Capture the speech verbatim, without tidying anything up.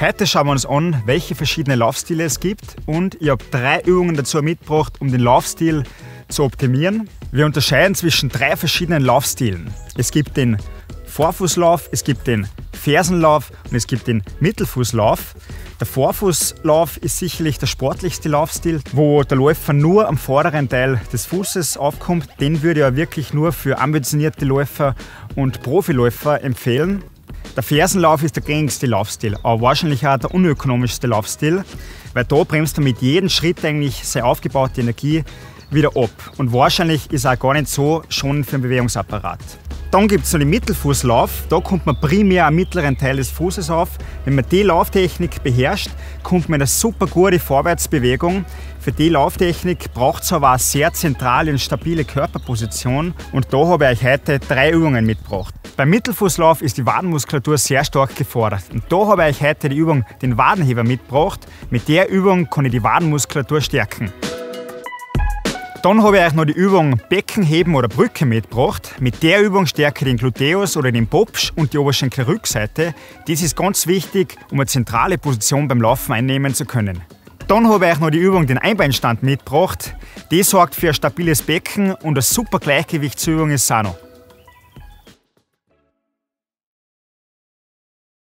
Heute schauen wir uns an, welche verschiedene Laufstile es gibt, und ich habe drei Übungen dazu mitgebracht, um den Laufstil zu optimieren. Wir unterscheiden zwischen drei verschiedenen Laufstilen. Es gibt den Vorfußlauf, es gibt den Fersenlauf und es gibt den Mittelfußlauf. Der Vorfußlauf ist sicherlich der sportlichste Laufstil, wo der Läufer nur am vorderen Teil des Fußes aufkommt. Den würde ich ja wirklich nur für ambitionierte Läufer und Profiläufer empfehlen. Der Fersenlauf ist der gängigste Laufstil, aber wahrscheinlich auch der unökonomischste Laufstil, weil da bremst du mit jedem Schritt eigentlich seine aufgebaute Energie wieder ab. Und wahrscheinlich ist er auch gar nicht so schonend für den Bewegungsapparat. Dann gibt es noch den Mittelfußlauf. Da kommt man primär am mittleren Teil des Fußes auf. Wenn man die Lauftechnik beherrscht, kommt man in eine super gute Vorwärtsbewegung. Für die Lauftechnik braucht es aber eine sehr zentrale und stabile Körperposition. Und da habe ich euch heute drei Übungen mitgebracht. Beim Mittelfußlauf ist die Wadenmuskulatur sehr stark gefordert. Und da habe ich euch heute die Übung, den Wadenheber, mitgebracht. Mit der Übung kann ich die Wadenmuskulatur stärken. Dann habe ich euch noch die Übung Beckenheben oder Brücke mitgebracht. Mit der Übung stärke ich den Gluteus oder den Popsch und die Oberschenkelrückseite. Das ist ganz wichtig, um eine zentrale Position beim Laufen einnehmen zu können. Dann habe ich euch noch die Übung den Einbeinstand mitgebracht. Die sorgt für ein stabiles Becken und ein super Gleichgewichtsübung ist auch noch.